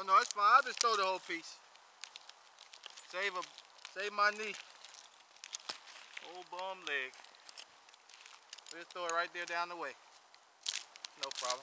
Oh no, it's fine. I'll just throw the whole piece. Save my knee. Old bum leg. We'll just throw it right there down the way. No problem.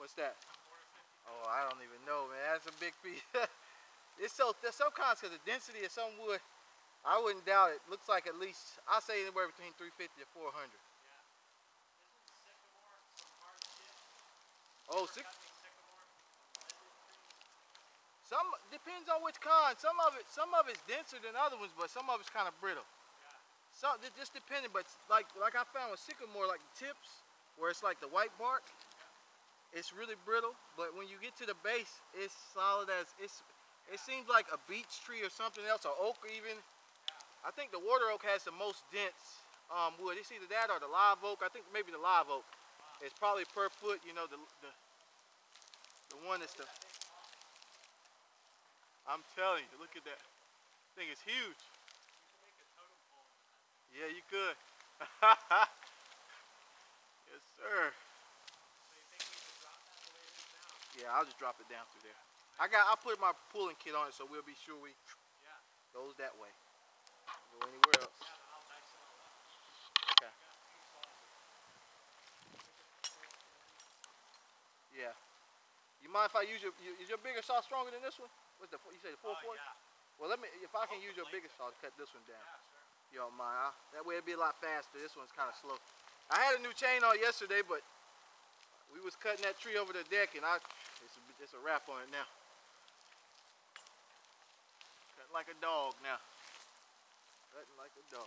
What's that? Oh, I don't even know, man. That's a big piece. It's so, there's some kinds, because the density of some wood, I wouldn't doubt it. Looks like at least, I'll say anywhere between 350 to 400. Yeah. Oh, six. Some, depends on which kind. Some of it's denser than other ones, but some of it's kind of brittle. Yeah. Some, just depending, but like I found with sycamore, like the tips, where it's like the white bark, yeah, it's really brittle, but when you get to the base, it's solid as, it's. It seems like a beech tree or something else, or oak even. Yeah. I think the water oak has the most dense wood. It's either that or the live oak. I think maybe the live oak. Wow. It's probably per foot, you know, the one that's the... I'm telling you, look at that. Thing is huge. You can make a totem pole. Yeah, you could. Yes, sir. So you think we can drop that the way it is now? Yeah, I'll just drop it down through there. I put my pulling kit on it, so we'll be sure we goes that way. Go anywhere else. Okay. Yeah. You mind if I use your? Is your bigger saw stronger than this one? What's the? You say the 440? Yeah. Well, let me. If I can use your bigger saw to cut this one down. Yeah, sure. You don't mind? That way it'd be a lot faster. This one's kind of slow. I had a new chain on yesterday, but we was cutting that tree over the deck, and it's a wrap on it now. Cutting like a dog now. Cutting like a dog.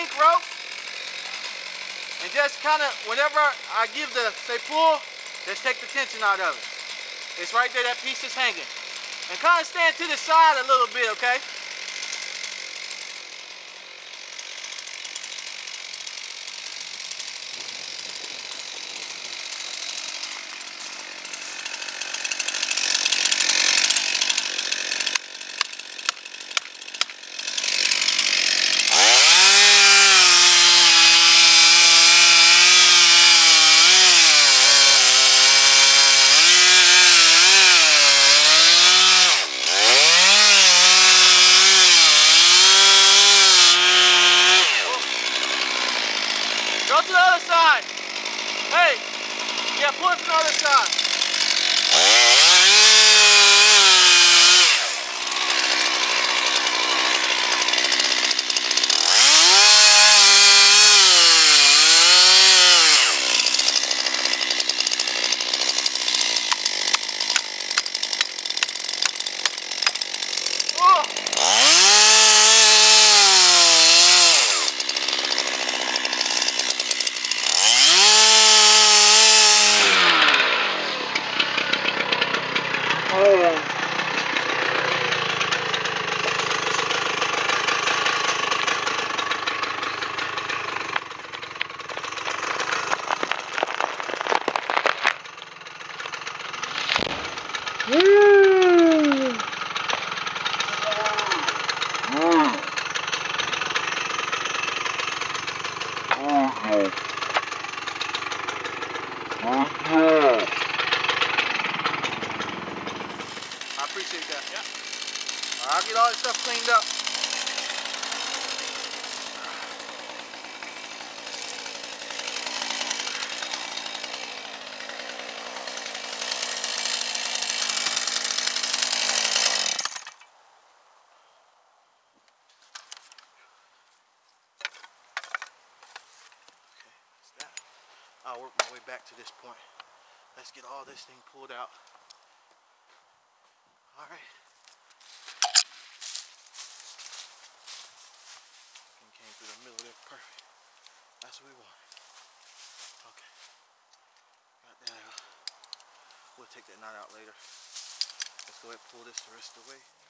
pink rope, and just kind of, whenever I give the, say pull, just take the tension out of it. It's right there, that piece is hanging. And kind of stand to the side a little bit, okay? Go to the other side. Hey, yeah, pull it to the other side. I appreciate that. Yeah. I'll get all this stuff cleaned up. I'll work my way back to this point. Let's get all this thing pulled out. All right. And came through the middle there, perfect. That's what we want. Okay. Got that out. We'll take that knot out later. Let's go ahead and pull this the rest of the way.